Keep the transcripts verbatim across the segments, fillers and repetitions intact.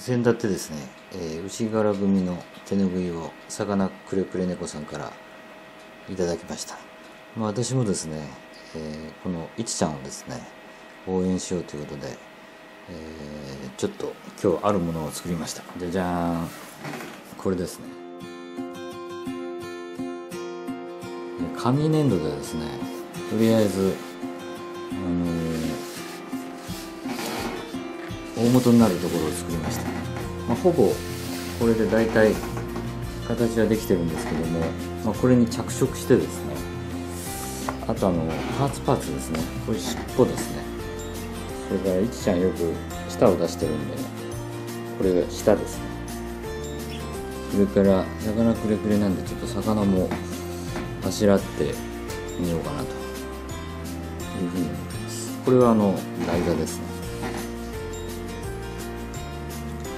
先立ってですね、えー、牛柄組の手ぬぐいをさかなクレプレ猫さんからいただきました。まあ、私もですね、えー、このいちちゃんをですね応援しようということで、えー、ちょっと今日あるものを作りました。じゃじゃーん、これですね、紙粘土でですね、とりあえず、あのー、大元になるところを作りました。まあ、ほぼこれで大体形はできてるんですけども、まあ、これに着色してですね、あとあのパーツパーツですね、これ尻尾ですね、それからいちちゃんよく舌を出してるんで、ね、これが舌ですね。それから魚くれくれなんで、ちょっと魚もあしらってみようかなというふうに思ってます。これはあの台座ですね。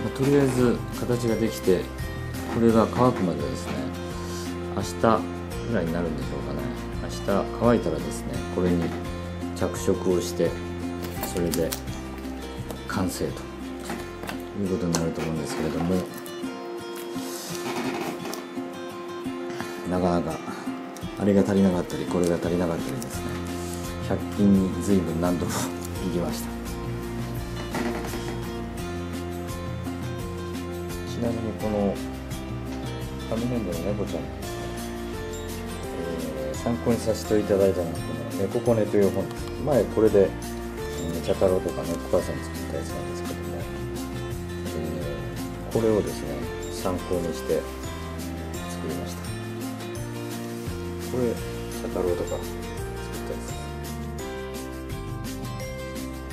まあ、とりあえず形ができて、これが乾くまでですね、明日ぐらいになるんでしょうかね。明日乾いたらですね、これに着色をして、それで完成ということになると思うんですけれども、なかなかあれが足りなかったり、これが足りなかったりですね、ひゃく均に随分何度も行きました。ちなみにこの紙粘土の猫ちゃんですね、えー、参考にさせていただいたのはこの「猫コネ」という本です。前これで茶太郎とかね、お母さん作ったやつなんですけども、ね、えー、これをですね参考にして作りました。これ茶太郎とか作ったや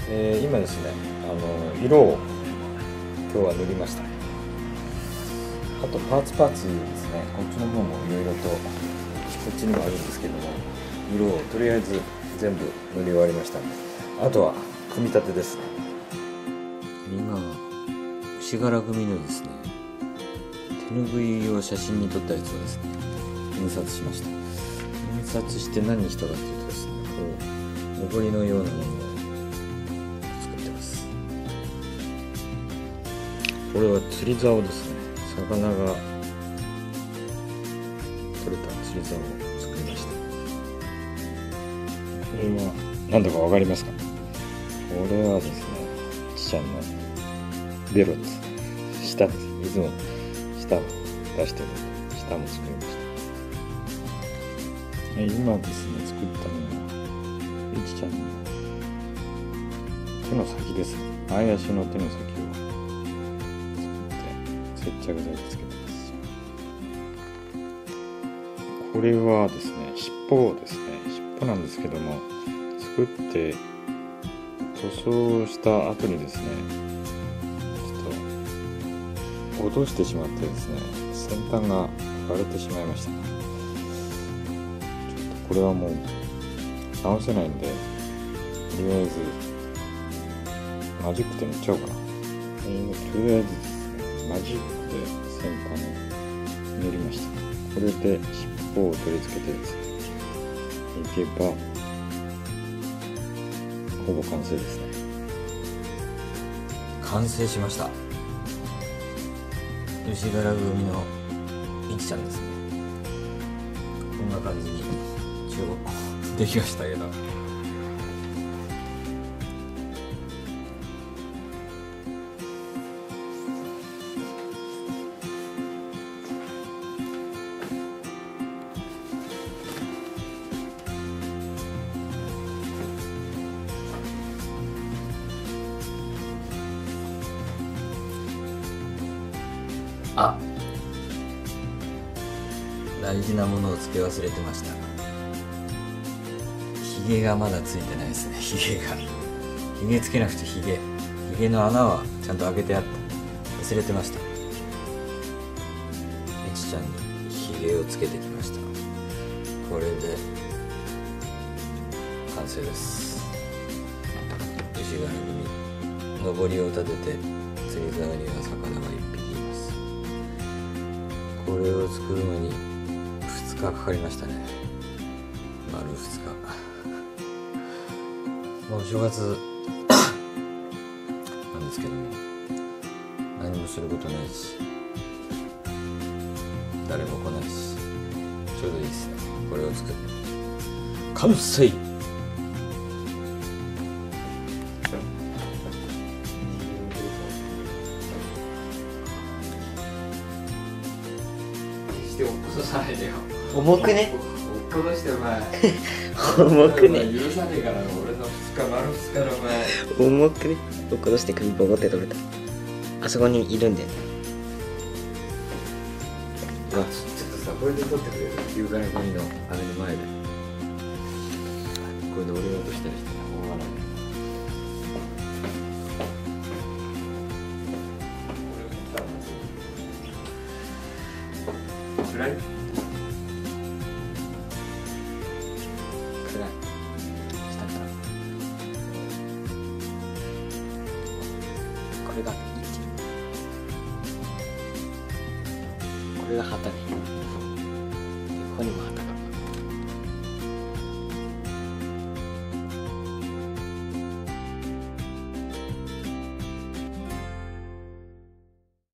つ、えー、今ですね、あの色を今日は塗りました。あとパーツパーツですね、こっちの方もいろいろと、こっちにもあるんですけども、色をとりあえず全部塗り終わりましたんで、あとは組み立てですね。今牛柄組のですね手ぬぐいを写真に撮ったやつをですね印刷しました。印刷して何したかというとですね、こうのぼりのようなものを作ってます。これは釣り竿ですね、魚が取れた釣り竿を作りました。これは何だか分かりますか？これはですね、ちちゃんのベロです。舌です。いつも舌を出してるので、舌も作りました。今ですね、作ったのは、ちちゃんの手の先ですね。前足の手の先を作って、接着剤をつけてます。これはですね、尻尾ですね。尻尾なんですけども、作って、塗装した後にですね、ちょっと落としてしまってですね、先端が割れてしまいました。ちょっとこれはもう直せないんで、とりあえずマジックで塗っちゃおうかな。今とりあえずですね、マジックで先端を塗りました。これで尻尾を取り付けてですね、いけばほぼ完成ですね。完成しました。牛柄組のいちちゃんですね。こんな感じに中国できましたけど、あ、大事なものを付け忘れてました。ヒゲがまだついてないですね。ヒゲがヒゲつけなくて、ヒゲヒゲの穴はちゃんと開けてあった。忘れてました。いちちゃんにヒゲをつけてきました。これで完成です。牛柄組、のぼりを立てて、釣り竿には魚がいっぴき。これを作るのにふつかかかりましたね。丸ふつか。お正月なんですけども、何もすることないし、誰も来ないし、ちょうどいいですね。これを作る完成。して落っこさないでよ。重くね。落っこしてお前。重くね。許さねえからな、俺のふつか丸ふつかのお前。重くね。落っこして首ボコって取れた。あそこにいるんで。あ、ちょっとさ、これで撮ってくれる。夕方のゴミのあれの前で。これで俺が落としたりしてな、もう笑う。暗い。暗い。下から。これが一。これが旗ね。